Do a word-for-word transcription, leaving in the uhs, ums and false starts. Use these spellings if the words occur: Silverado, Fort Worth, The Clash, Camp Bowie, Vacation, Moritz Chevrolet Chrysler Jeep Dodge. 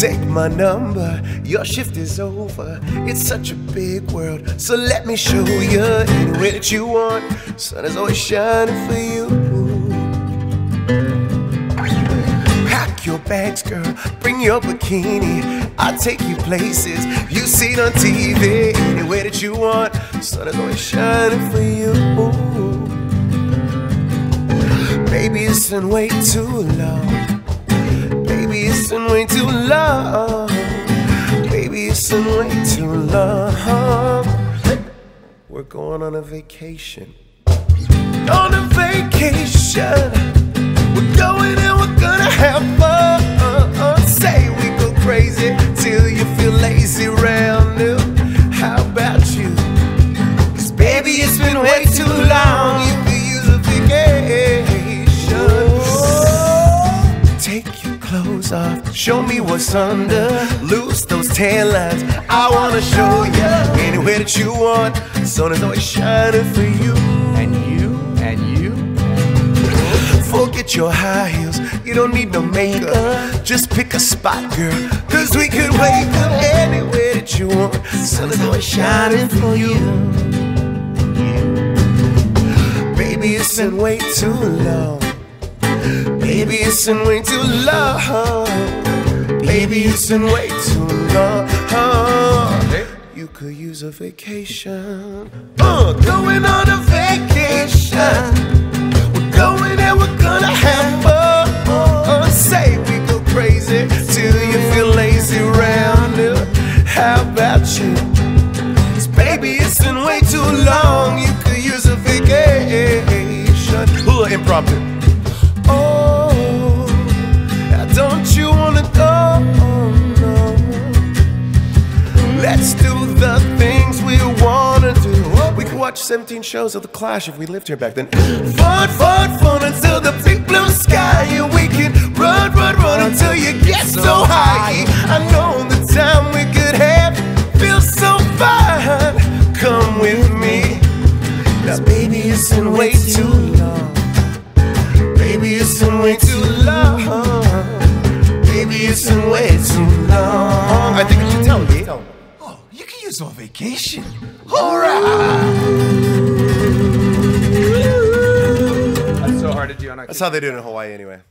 Take my number, your shift is over. It's such a big world, so let me show you any way that you want. Sun is always shining for you. Pack your bags, girl, bring your bikini. I'll take you places you've seen on T V. Any way that you want, sun is always shining for you. Baby, it's been way too long. Baby, it's been way too long. Baby, it's been way too long. We're going on a vacation. On a vacation. We're going and we're gonna have fun. Say we go crazy till you feel lazy round new. How about you? 'Cause baby, it's been way too long. You could use a vacation. Take your clothes off, show me what's under. Loose those taillights, I wanna show you. Anywhere that you want, sun is always shining for you. And you, and you. Forget your high heels, you don't need no makeup. Just pick a spot, girl, 'cause we could wake up. Anywhere that you want, sun is always shining for you. Baby, it's been way too long. Baby, it's been way too long. Baby, it's been way too long. You could use a vacation. Uh, going on a vacation. We're going and we're gonna have fun. Uh, say we go crazy till you feel lazy round it. How about you? 'Cause baby, it's been way too long. You could use a vacation. Ooh, impromptu. Don't you wanna go? Oh, no. Let's do the things we wanna do. We could watch seventeen shows of The Clash if we lived here back then. Fun, fun, fun until the big blue sky. And we can run, run, run until you get so high. I know the time we could have feels so fine. Come with me. Now baby, it's been way too long. Baby, it's been way too long. Baby, it's been way too long. I think I should tell you. Oh, you can use on vacation. Hurrah! That's so hard to do on a. That's how they do it in Hawaii anyway.